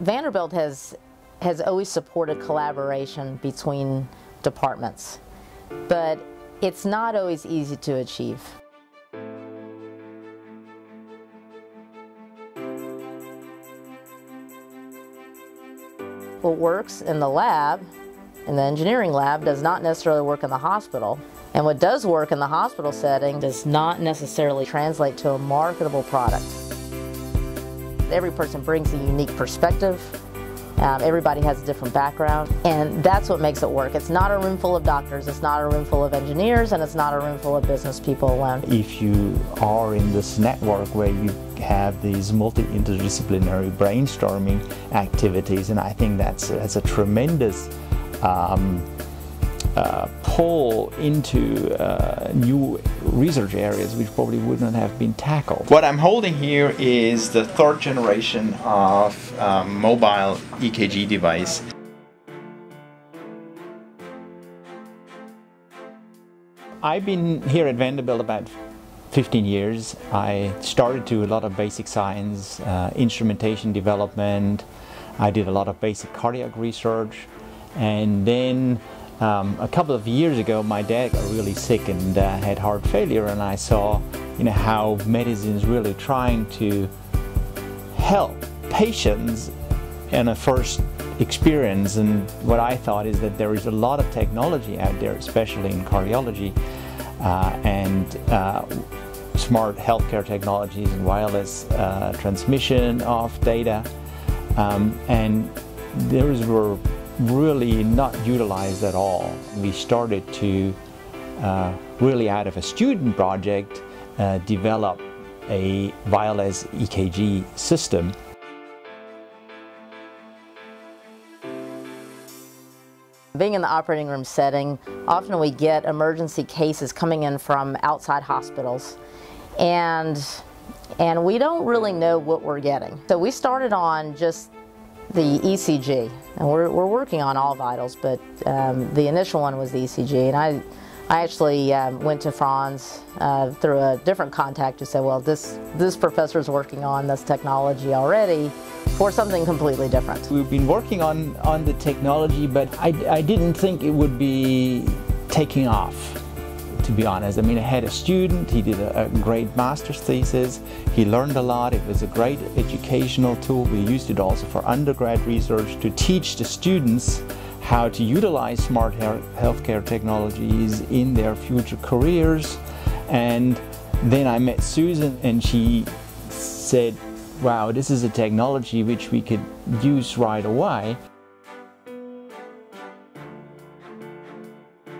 Vanderbilt has always supported collaboration between departments, but it's not always easy to achieve. What works in the lab, in the engineering lab, does not necessarily work in the hospital. And what does work in the hospital setting does not necessarily translate to a marketable product. Every person brings a unique perspective. Everybody has a different background, and that's what makes it work. It's not a room full of doctors, it's not a room full of engineers, and it's not a room full of business people alone. If you are in this network where you have these multi-interdisciplinary brainstorming activities, and I think that's a tremendous pull into new research areas which probably would not have been tackled. What I'm holding here is the third generation of mobile EKG device. I've been here at Vanderbilt about 15 years. I started to do a lot of basic science, instrumentation development. I did a lot of basic cardiac research, and then a couple of years ago my dad got really sick and had heart failure, and I saw how medicine is really trying to help patients in a first experience. And what I thought is that there is a lot of technology out there, especially in cardiology, and smart healthcare technologies and wireless transmission of data, and those were really not utilized at all. We started to really, out of a student project, develop a wireless EKG system. Being in the operating room setting, often we get emergency cases coming in from outside hospitals, and we don't really know what we're getting. So we started on just the ECG, and we're working on all vitals, but the initial one was the ECG, and I actually went to Franz through a different contact who said, well, this professor's working on this technology already for something completely different. We've been working on the technology, but I didn't think it would be taking off, to be honest. I mean, I had a student, he did a great master's thesis, he learned a lot, it was a great educational tool. We used it also for undergrad research to teach the students how to utilize smart healthcare technologies in their future careers. And then I met Susan, and she said, wow, this is a technology which we could use right away.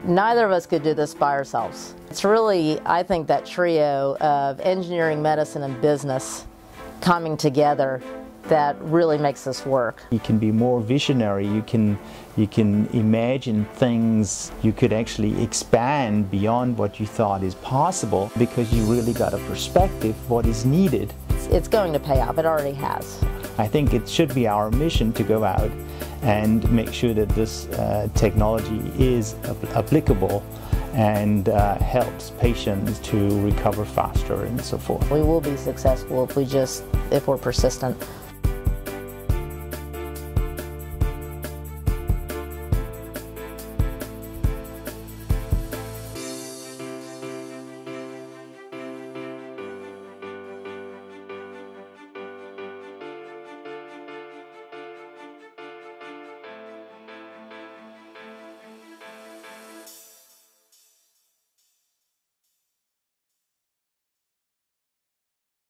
Neither of us could do this by ourselves. It's really, I think, that trio of engineering, medicine, and business coming together that really makes this work. You can be more visionary, you can imagine things, you could actually expand beyond what you thought is possible because you really got a perspective what is needed. It's going to pay off, it already has. I think it should be our mission to go out and make sure that this technology is applicable and helps patients to recover faster and so forth. We will be successful if we're persistent.